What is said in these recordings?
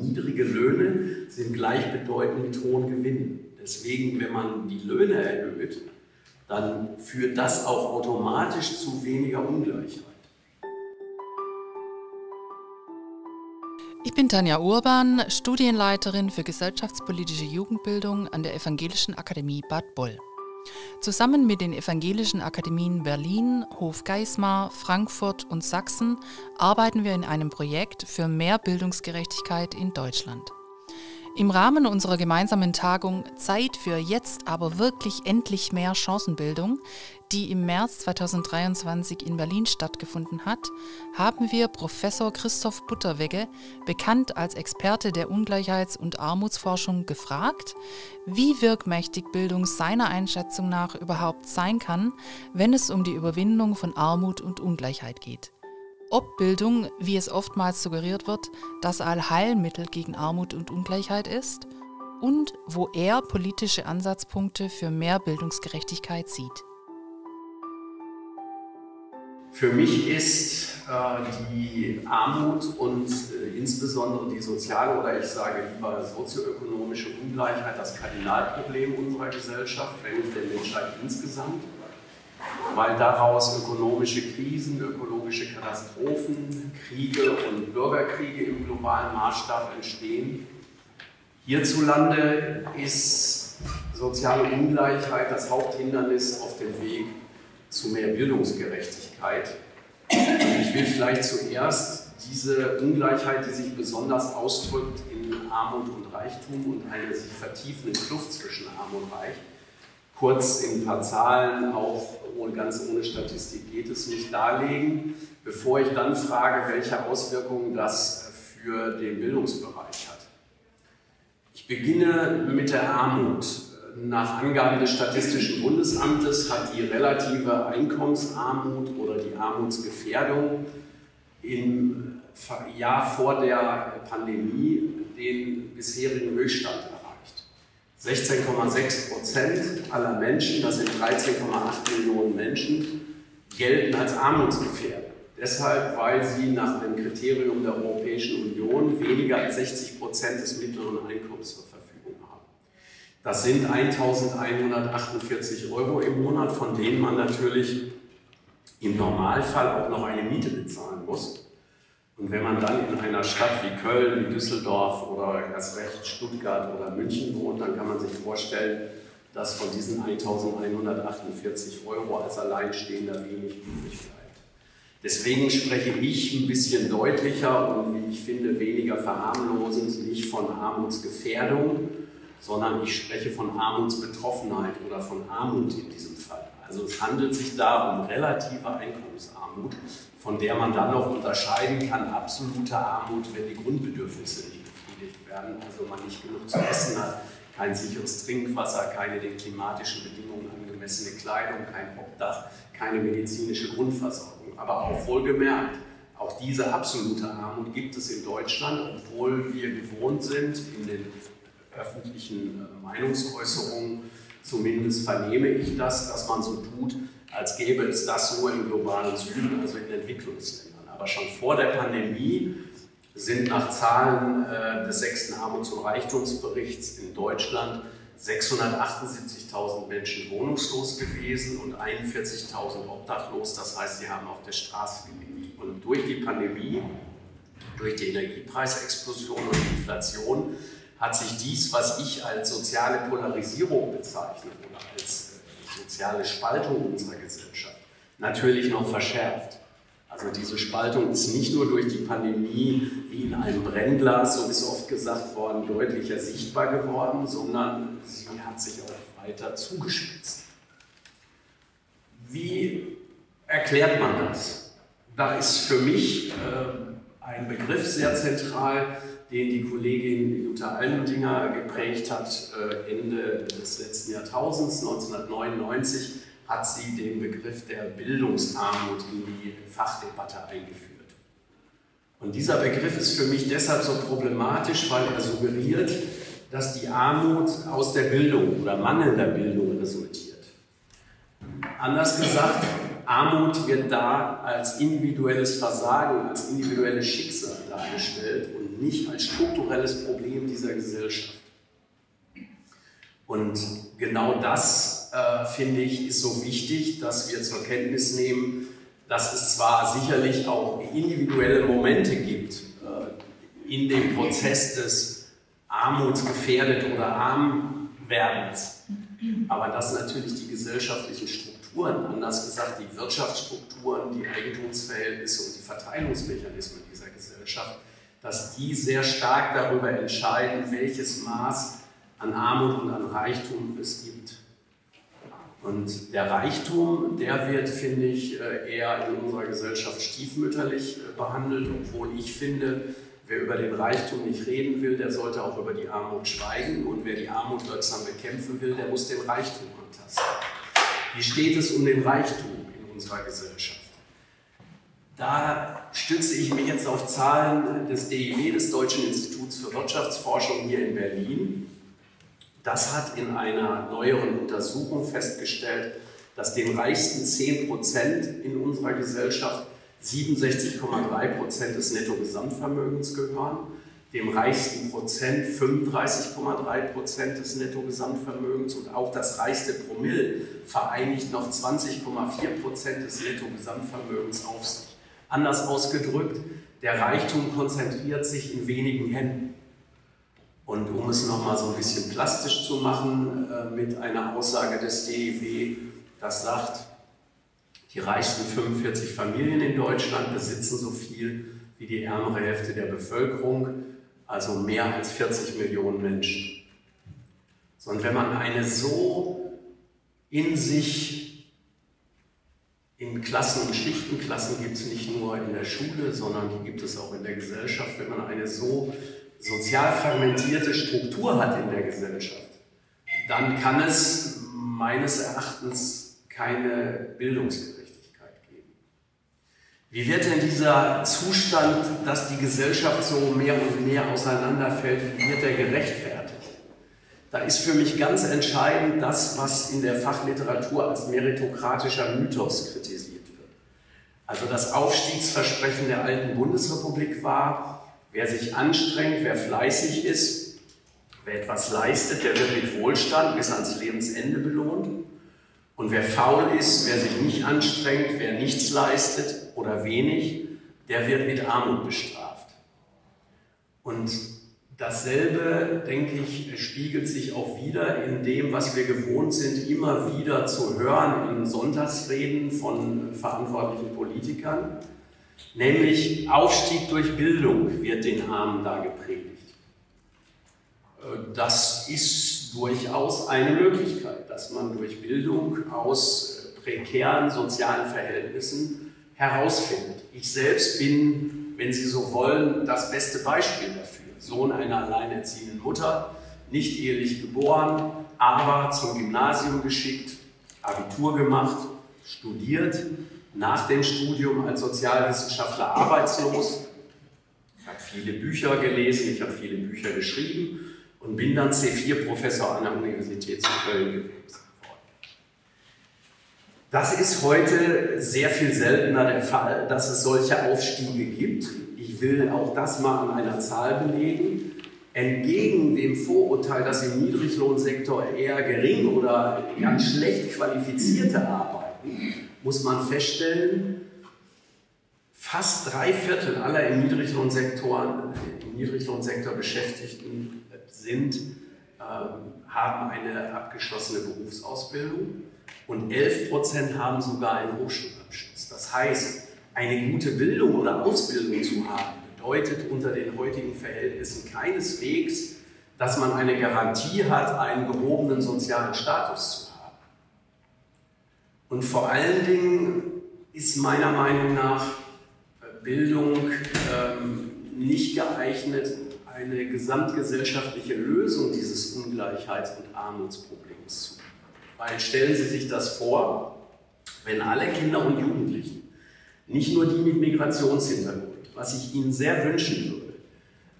niedrige Löhne sind gleichbedeutend mit hohen Gewinnen. Deswegen, wenn man die Löhne erhöht, dann führt das auch automatisch zu weniger Ungleichheit. Ich bin Tanja Urban, Studienleiterin für gesellschaftspolitische Jugendbildung an der Evangelischen Akademie Bad Boll. Zusammen mit den evangelischen Akademien Berlin, Hofgeismar, Frankfurt und Sachsen arbeiten wir in einem Projekt für mehr Bildungsgerechtigkeit in Deutschland. Im Rahmen unserer gemeinsamen Tagung Zeit für jetzt aber wirklich endlich mehr Chancenbildung, die im März 2023 in Berlin stattgefunden hat, haben wir Professor Christoph Butterwegge, bekannt als Experte der Ungleichheits- und Armutsforschung, gefragt, wie wirkmächtig Bildung seiner Einschätzung nach überhaupt sein kann, wenn es um die Überwindung von Armut und Ungleichheit geht. Ob Bildung, wie es oftmals suggeriert wird, das Allheilmittel gegen Armut und Ungleichheit ist und wo er politische Ansatzpunkte für mehr Bildungsgerechtigkeit sieht. Für mich ist die Armut und insbesondere die soziale oder ich sage lieber sozioökonomische Ungleichheit das Kardinalproblem unserer Gesellschaft, wenn nicht der Menschheit insgesamt. Weil daraus ökonomische Krisen, ökologische Katastrophen, Kriege und Bürgerkriege im globalen Maßstab entstehen. Hierzulande ist soziale Ungleichheit das Haupthindernis auf dem Weg zu mehr Bildungsgerechtigkeit. Und ich will vielleicht zuerst diese Ungleichheit, die sich besonders ausdrückt in Armut und Reichtum und eine sich vertiefende Kluft zwischen Arm und Reich, kurz in ein paar Zahlen, auch ganz ohne Statistik geht es nicht, darlegen, bevor ich dann frage, welche Auswirkungen das für den Bildungsbereich hat. Ich beginne mit der Armut. Nach Angaben des Statistischen Bundesamtes hat die relative Einkommensarmut oder die Armutsgefährdung im Jahr vor der Pandemie den bisherigen Höchststand erreicht. 16,6% aller Menschen, das sind 13,8 Millionen Menschen, gelten als armutsgefährdet. Deshalb, weil sie nach einem Kriterium der Europäischen Union weniger als 60% des mittleren Einkommens zur Verfügung haben. Das sind 1.148 Euro im Monat, von denen man natürlich im Normalfall auch noch eine Miete bezahlen muss. Und wenn man dann in einer Stadt wie Köln, wie Düsseldorf oder erst recht Stuttgart oder München wohnt, dann kann man sich vorstellen, dass von diesen 1.148 Euro als Alleinstehender wenig übrig bleibt. Deswegen spreche ich ein bisschen deutlicher und, wie ich finde, weniger verharmlosend nicht von Armutsgefährdung, sondern ich spreche von Armutsbetroffenheit oder von Armut in diesem Fall. Also es handelt sich da um relative Einkommensarmut, von der man dann noch unterscheiden kann, absolute Armut, wenn die Grundbedürfnisse nicht befriedigt werden, also man nicht genug zu essen hat, kein sicheres Trinkwasser, keine den klimatischen Bedingungen angemessene Kleidung, kein Obdach, keine medizinische Grundversorgung. Aber auch wohlgemerkt, auch diese absolute Armut gibt es in Deutschland, obwohl wir gewohnt sind, in den öffentlichen Meinungsäußerungen zumindest vernehme ich das, dass man so tut, als gäbe es das nur im globalen Süden, also in Entwicklungsländern. Aber schon vor der Pandemie sind nach Zahlen des 6. Armuts- und Reichtumsberichts in Deutschland 678.000 Menschen wohnungslos gewesen und 41.000 obdachlos, das heißt, sie haben auf der Straße gelebt. Und durch die Pandemie, durch die Energiepreisexplosion und die Inflation hat sich dies, was ich als soziale Polarisierung bezeichne oder als soziale Spaltung unserer Gesellschaft, natürlich noch verschärft. Also diese Spaltung ist nicht nur durch die Pandemie wie in einem Brennglas, so ist oft gesagt worden, deutlicher sichtbar geworden, sondern sie hat sich auch weiter zugespitzt. Wie erklärt man das? Da ist für mich ein Begriff sehr zentral, den die Kollegin Jutta Allendinger geprägt hat, Ende des letzten Jahrtausends, 1999, hat sie den Begriff der Bildungsarmut in die Fachdebatte eingeführt. Und dieser Begriff ist für mich deshalb so problematisch, weil er suggeriert, dass die Armut aus der Bildung oder mangelnder Bildung resultiert. Anders gesagt, Armut wird da als individuelles Versagen, als individuelles Schicksal dargestellt und nicht als strukturelles Problem dieser Gesellschaft. Und genau das, finde ich, ist so wichtig, dass wir zur Kenntnis nehmen, dass es zwar sicherlich auch individuelle Momente gibt in dem Prozess des armutsgefährdet oder Armwerdens, aber dass natürlich die gesellschaftlichen Strukturen, anders gesagt die Wirtschaftsstrukturen, die Eigentumsverhältnisse und die Verteilungsmechanismen dieser Gesellschaft, dass die sehr stark darüber entscheiden, welches Maß an Armut und an Reichtum es gibt. Und der Reichtum, der wird, finde ich, eher in unserer Gesellschaft stiefmütterlich behandelt, obwohl ich finde, wer über den Reichtum nicht reden will, der sollte auch über die Armut schweigen. Und wer die Armut wirksam bekämpfen will, der muss den Reichtum antasten. Wie steht es um den Reichtum in unserer Gesellschaft? Da stütze ich mich jetzt auf Zahlen des DIW, des Deutschen Instituts für Wirtschaftsforschung hier in Berlin. Das hat in einer neueren Untersuchung festgestellt, dass den reichsten 10% in unserer Gesellschaft 67,3% des Nettogesamtvermögens gehören, dem reichsten Prozent 35,3% des Nettogesamtvermögens und auch das reichste Promille vereinigt noch 20,4% des Nettogesamtvermögens auf sich. Anders ausgedrückt, der Reichtum konzentriert sich in wenigen Händen. Und um es nochmal so ein bisschen plastisch zu machen, mit einer Aussage des DIW, das sagt, die reichsten 45 Familien in Deutschland besitzen so viel wie die ärmere Hälfte der Bevölkerung, also mehr als 40 Millionen Menschen. Und wenn man eine so in sich, in Klassen und Schichtenklassen gibt es nicht nur in der Schule, sondern die gibt es auch in der Gesellschaft, wenn man eine so sozial fragmentierte Struktur hat in der Gesellschaft, dann kann es meines Erachtens keine Bildungsgerechtigkeit geben. Wie wird denn dieser Zustand, dass die Gesellschaft so mehr und mehr auseinanderfällt, wie wird der gerechtfertigt? Da ist für mich ganz entscheidend das, was in der Fachliteratur als meritokratischer Mythos kritisiert wird. Also das Aufstiegsversprechen der alten Bundesrepublik war, wer sich anstrengt, wer fleißig ist, wer etwas leistet, der wird mit Wohlstand bis ans Lebensende belohnt. Und wer faul ist, wer sich nicht anstrengt, wer nichts leistet oder wenig, der wird mit Armut bestraft. Und dasselbe, denke ich, spiegelt sich auch wieder in dem, was wir gewohnt sind, immer wieder zu hören in Sonntagsreden von verantwortlichen Politikern. Nämlich Aufstieg durch Bildung wird den Armen da gepredigt. Das ist durchaus eine Möglichkeit, dass man durch Bildung aus prekären sozialen Verhältnissen herausfindet. Ich selbst bin, wenn Sie so wollen, das beste Beispiel dafür. Sohn einer alleinerziehenden Mutter, nicht ehelich geboren, aber zum Gymnasium geschickt, Abitur gemacht, studiert. Nach dem Studium als Sozialwissenschaftler arbeitslos. Ich habe viele Bücher gelesen, ich habe viele Bücher geschrieben und bin dann C4-Professor an der Universität Köln gewesen. Das ist heute sehr viel seltener der Fall, dass es solche Aufstiege gibt. Ich will auch das mal an einer Zahl belegen. Entgegen dem Vorurteil, dass im Niedriglohnsektor eher gering oder ganz schlecht qualifizierte arbeiten, muss man feststellen, fast 3/4 aller im Niedriglohnsektor Beschäftigten haben eine abgeschlossene Berufsausbildung und 11% haben sogar einen Hochschulabschluss. Das heißt, eine gute Bildung oder Ausbildung zu haben, bedeutet unter den heutigen Verhältnissen keineswegs, dass man eine Garantie hat, einen gehobenen sozialen Status zu haben. Und vor allen Dingen ist meiner Meinung nach Bildung nicht geeignet, eine gesamtgesellschaftliche Lösung dieses Ungleichheits- und Armutsproblems zu bieten. Weil stellen Sie sich das vor, wenn alle Kinder und Jugendlichen, nicht nur die mit Migrationshintergrund, was ich Ihnen sehr wünschen würde,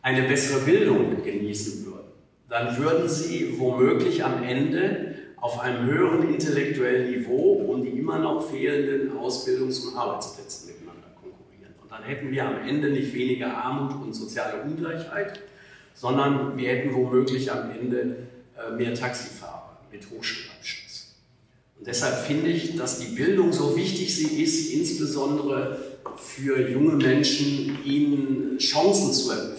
eine bessere Bildung genießen würden, dann würden sie womöglich am Ende auf einem höheren intellektuellen Niveau um die immer noch fehlenden Ausbildungs- und Arbeitsplätze miteinander konkurrieren. Und dann hätten wir am Ende nicht weniger Armut und soziale Ungleichheit, sondern wir hätten womöglich am Ende mehr Taxifahrer mit Hochschulabschluss. Und deshalb finde ich, dass die Bildung, so wichtig sie ist, insbesondere für junge Menschen, ihnen Chancen zu eröffnen,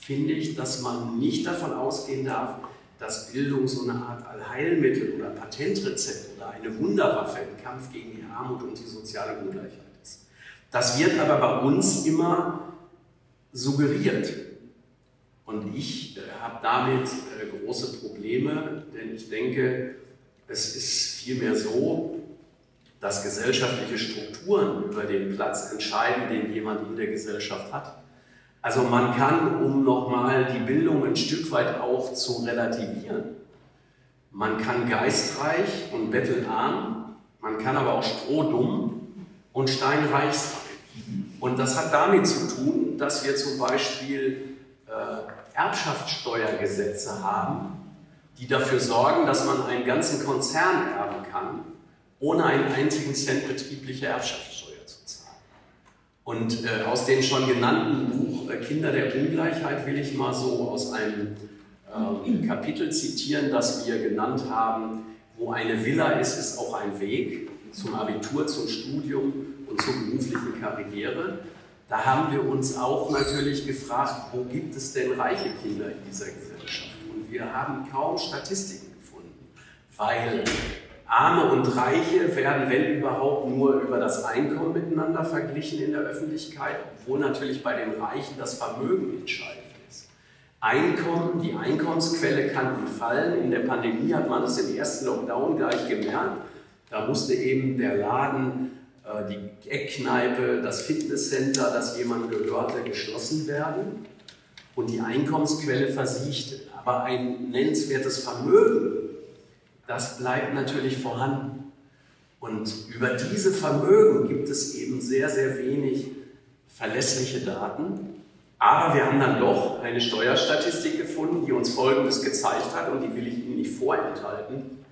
finde ich, dass man nicht davon ausgehen darf, dass Bildung so eine Art Allheilmittel oder Patentrezept oder eine Wunderwaffe im Kampf gegen die Armut und die soziale Ungleichheit ist. Das wird aber bei uns immer suggeriert. Und ich habe damit große Probleme, denn ich denke, es ist vielmehr so, dass gesellschaftliche Strukturen über den Platz entscheiden, den jemand in der Gesellschaft hat. Also man kann, um nochmal die Bildung ein Stück weit auch zu relativieren, man kann geistreich und bettelarm, man kann aber auch strohdumm und steinreich sein. Und das hat damit zu tun, dass wir zum Beispiel Erbschaftssteuergesetze haben, die dafür sorgen, dass man einen ganzen Konzern erben kann, ohne einen einzigen Cent betriebliche Erbschaftssteuer zu zahlen. Und aus dem schon genannten Buch Kinder der Ungleichheit will ich mal so aus einem Kapitel zitieren, das wir genannt haben: Wo eine Villa ist, ist auch ein Weg zum Abitur, zum Studium und zur beruflichen Karriere. Da haben wir uns auch natürlich gefragt, wo gibt es denn reiche Kinder in dieser Gesellschaft? Und wir haben kaum Statistiken gefunden, weil Arme und Reiche werden, wenn überhaupt, nur über das Einkommen miteinander verglichen in der Öffentlichkeit, obwohl natürlich bei den Reichen das Vermögen entscheidend ist. Einkommen, die Einkommensquelle kann entfallen. In der Pandemie hat man das im ersten Lockdown gleich gemerkt. Da musste eben der Laden, die Eckkneipe, das Fitnesscenter, das jemand gehörte, geschlossen werden. Und die Einkommensquelle versiegte. Aber ein nennenswertes Vermögen, das bleibt natürlich vorhanden. Und über diese Vermögen gibt es eben sehr, sehr wenig verlässliche Daten. Aber wir haben dann doch eine Steuerstatistik gefunden, die uns Folgendes gezeigt hat, und die will ich Ihnen nicht vorenthalten,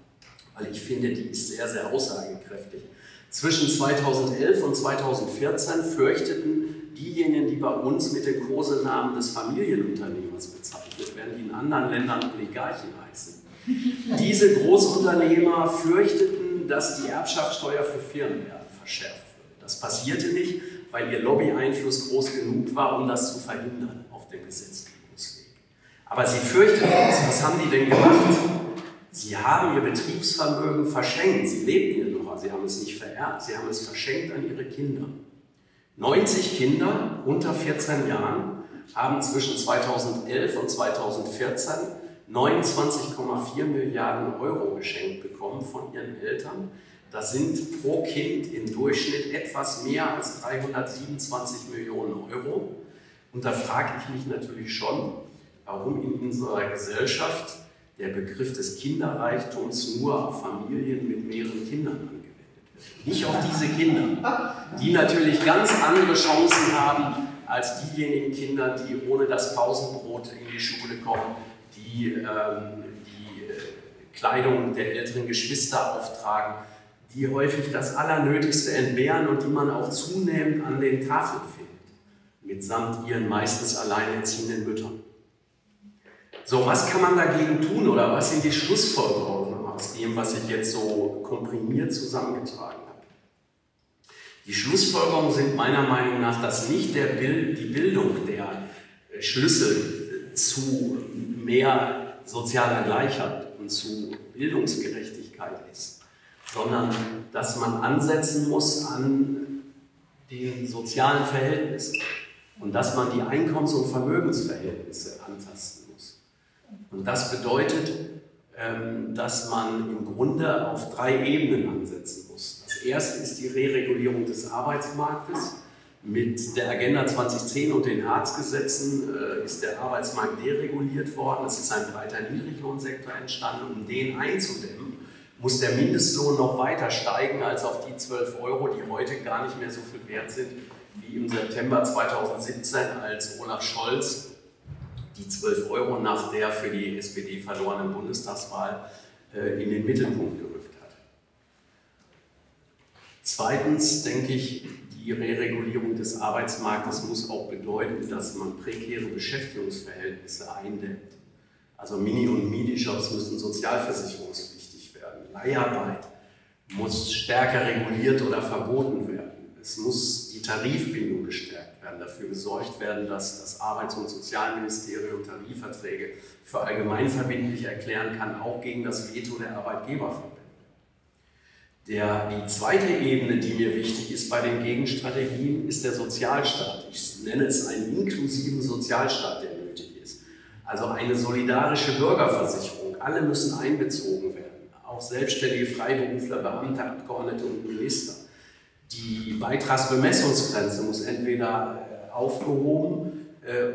weil ich finde, die ist sehr, sehr aussagekräftig. Zwischen 2011 und 2014 fürchteten diejenigen, die bei uns mit dem Kosenamen des Familienunternehmers bezeichnet werden, die in anderen Ländern Oligarchen heißen, diese Großunternehmer fürchteten, dass die Erbschaftssteuer für Firmenerben verschärft würde. Das passierte nicht, weil ihr Lobbyeinfluss groß genug war, um das zu verhindern auf dem Gesetzgebungsweg. Aber sie fürchteten es. Was haben die denn gemacht? Sie haben ihr Betriebsvermögen verschenkt. Sie lebten ja noch, aber sie haben es nicht vererbt. Sie haben es verschenkt an ihre Kinder. 90 Kinder unter 14 Jahren haben zwischen 2011 und 2014 29,4 Milliarden Euro geschenkt bekommen von ihren Eltern. Das sind pro Kind im Durchschnitt etwas mehr als 327 Millionen Euro. Und da frage ich mich natürlich schon, warum in unserer Gesellschaft der Begriff des Kinderreichtums nur auf Familien mit mehreren Kindern angewendet wird. Nicht auf diese Kinder, die natürlich ganz andere Chancen haben als diejenigen Kinder, die ohne das Pausenbrot in die Schule kommen, die Kleidung der älteren Geschwister auftragen, die häufig das Allernötigste entbehren und die man auch zunehmend an den Tafeln findet, mitsamt ihren meistens alleinerziehenden Müttern. So, was kann man dagegen tun oder was sind die Schlussfolgerungen aus dem, was ich jetzt so komprimiert zusammengetragen habe? Die Schlussfolgerungen sind meiner Meinung nach, dass nicht die Bildung der Schlüssel zu mehr sozialer Gleichheit und zu Bildungsgerechtigkeit ist, sondern dass man ansetzen muss an den sozialen Verhältnissen und dass man die Einkommens- und Vermögensverhältnisse antasten muss. Und das bedeutet, dass man im Grunde auf drei Ebenen ansetzen muss. Das erste ist die Reregulierung des Arbeitsmarktes. Mit der Agenda 2010 und den Hartz-Gesetzen ist der Arbeitsmarkt dereguliert worden. Es ist ein breiter Niedriglohnsektor entstanden. Um den einzudämmen, muss der Mindestlohn noch weiter steigen als auf die 12 Euro, die heute gar nicht mehr so viel wert sind, wie im September 2017, als Olaf Scholz die 12 Euro nach der für die SPD verlorenen Bundestagswahl in den Mittelpunkt gerückt hat. Zweitens denke ich, die Re-Regulierung des Arbeitsmarktes muss auch bedeuten, dass man prekäre Beschäftigungsverhältnisse eindämmt. Also Mini- und Midi-Jobs müssen sozialversicherungspflichtig werden. Leiharbeit muss stärker reguliert oder verboten werden. Es muss die Tarifbindung gestärkt werden, dafür gesorgt werden, dass das Arbeits- und Sozialministerium Tarifverträge für allgemeinverbindlich erklären kann, auch gegen das Veto der Arbeitgeberverbände. Die zweite Ebene, die mir wichtig ist bei den Gegenstrategien, ist der Sozialstaat. Ich nenne es einen inklusiven Sozialstaat, der nötig ist. Also eine solidarische Bürgerversicherung. Alle müssen einbezogen werden. Auch selbstständige Freiberufler, Beamte, Abgeordnete und Minister. Die Beitragsbemessungsgrenze muss entweder aufgehoben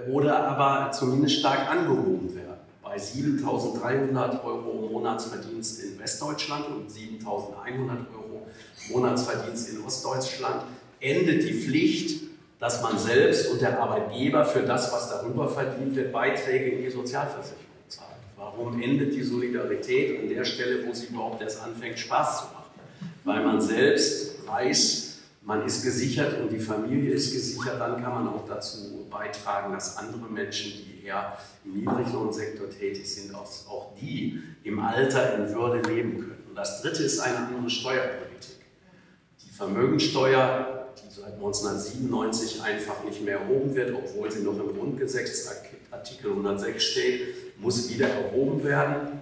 oder aber zumindest stark angehoben werden. Bei 7.300 Euro Monatsverdienst in Westdeutschland und 7.100 Euro Monatsverdienst in Ostdeutschland endet die Pflicht, dass man selbst und der Arbeitgeber für das, was darüber verdient wird, Beiträge in die Sozialversicherung zahlt. Warum endet die Solidarität an der Stelle, wo sie überhaupt erst anfängt, Spaß zu machen? Weil man selbst weiß, man ist gesichert und die Familie ist gesichert, dann kann man auch dazu beitragen, dass andere Menschen, die eher im Niedriglohnsektor tätig sind, auch die im Alter in Würde leben können. Und das Dritte ist eine andere Steuerpolitik. Die Vermögensteuer, die seit 1997 einfach nicht mehr erhoben wird, obwohl sie noch im Grundgesetz Artikel 106 steht, muss wieder erhoben werden.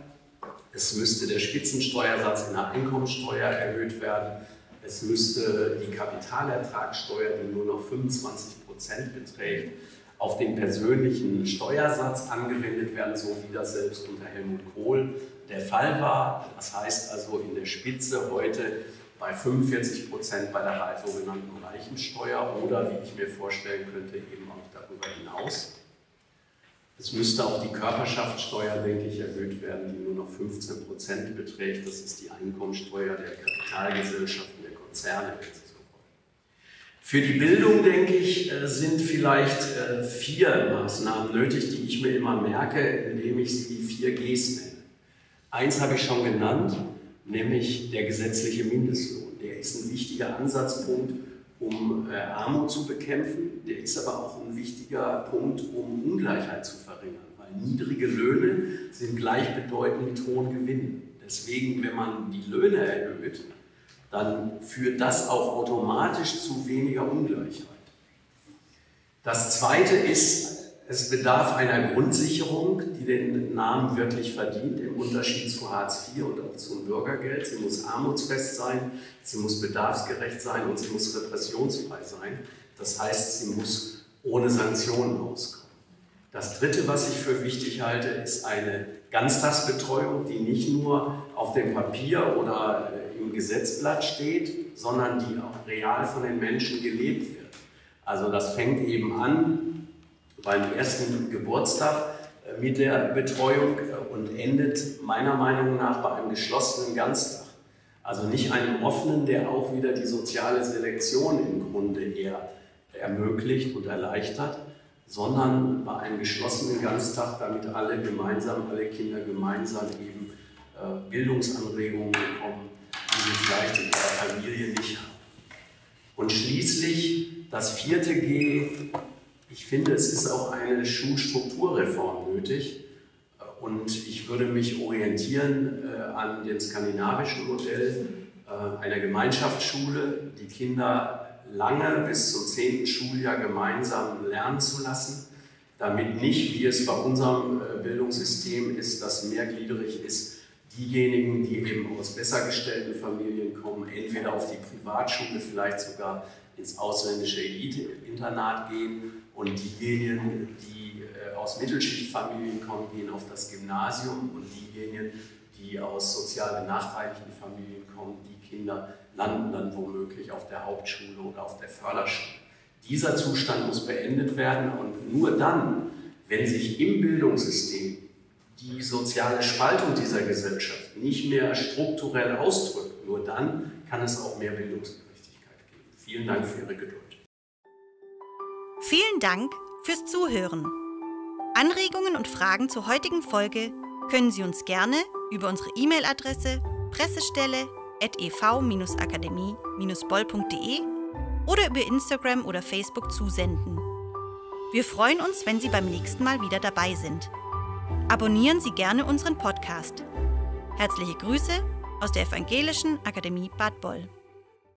Es müsste der Spitzensteuersatz in der Einkommensteuer erhöht werden. Es müsste die Kapitalertragssteuer, die nur noch 25% beträgt, auf den persönlichen Steuersatz angewendet werden, so wie das selbst unter Helmut Kohl der Fall war. Das heißt also in der Spitze heute bei 45% bei der sogenannten Reichensteuer oder, wie ich mir vorstellen könnte, eben auch darüber hinaus. Es müsste auch die Körperschaftssteuer, denke ich, erhöht werden, die nur noch 15% beträgt. Das ist die Einkommensteuer der Kapitalgesellschaften, der Konzerne, wenn Sie so wollen. Für die Bildung, denke ich, sind vielleicht 4 Maßnahmen nötig, die ich mir immer merke, indem ich sie die 4 Gs nenne. 1 habe ich schon genannt, nämlich der gesetzliche Mindestlohn. Der ist ein wichtiger Ansatzpunkt, um Armut zu bekämpfen, der ist aber auch ein wichtiger Punkt, um Ungleichheit zu verringern, weil niedrige Löhne sind gleichbedeutend mit hohen Gewinnen. Deswegen, wenn man die Löhne erhöht, dann führt das auch automatisch zu weniger Ungleichheit. Das Zweite ist, es bedarf einer Grundsicherung, die den Namen wirklich verdient, im Unterschied zu Hartz IV und auch zum Bürgergeld. Sie muss armutsfest sein, sie muss bedarfsgerecht sein und sie muss repressionsfrei sein. Das heißt, sie muss ohne Sanktionen auskommen. Das Dritte, was ich für wichtig halte, ist eine Ganztagsbetreuung, die nicht nur auf dem Papier oder im Gesetzblatt steht, sondern die auch real von den Menschen gelebt wird. Also das fängt eben an beim ersten Geburtstag mit der Betreuung und endet meiner Meinung nach bei einem geschlossenen Ganztag. Also nicht einem offenen, der auch wieder die soziale Selektion im Grunde eher ermöglicht und erleichtert, sondern bei einem geschlossenen Ganztag, damit alle gemeinsam, alle Kinder gemeinsam eben Bildungsanregungen bekommen, die sie vielleicht in ihrer Familie nicht haben. Und schließlich das 4. G, ich finde, es ist auch eine Schulstrukturreform nötig und ich würde mich orientieren an dem skandinavischen Modell einer Gemeinschaftsschule, die Kinder lange bis zum 10. Schuljahr gemeinsam lernen zu lassen, damit nicht, wie es bei unserem Bildungssystem ist, das mehrgliedrig ist, diejenigen, die eben aus besser gestellten Familien kommen, entweder auf die Privatschule, vielleicht sogar ins ausländische Elite-Internat gehen, und diejenigen, die aus Mittelschichtfamilien kommen, gehen auf das Gymnasium und diejenigen, die aus sozial benachteiligten Familien kommen, die Kinder landen dann womöglich auf der Hauptschule oder auf der Förderschule. Dieser Zustand muss beendet werden und nur dann, wenn sich im Bildungssystem die soziale Spaltung dieser Gesellschaft nicht mehr strukturell ausdrückt, nur dann kann es auch mehr Bildungsgerechtigkeit geben. Vielen Dank für Ihre Geduld. Vielen Dank fürs Zuhören. Anregungen und Fragen zur heutigen Folge können Sie uns gerne über unsere E-Mail-Adresse pressestelle@ev-akademie-boll.de oder über Instagram oder Facebook zusenden. Wir freuen uns, wenn Sie beim nächsten Mal wieder dabei sind. Abonnieren Sie gerne unseren Podcast. Herzliche Grüße aus der Evangelischen Akademie Bad Boll.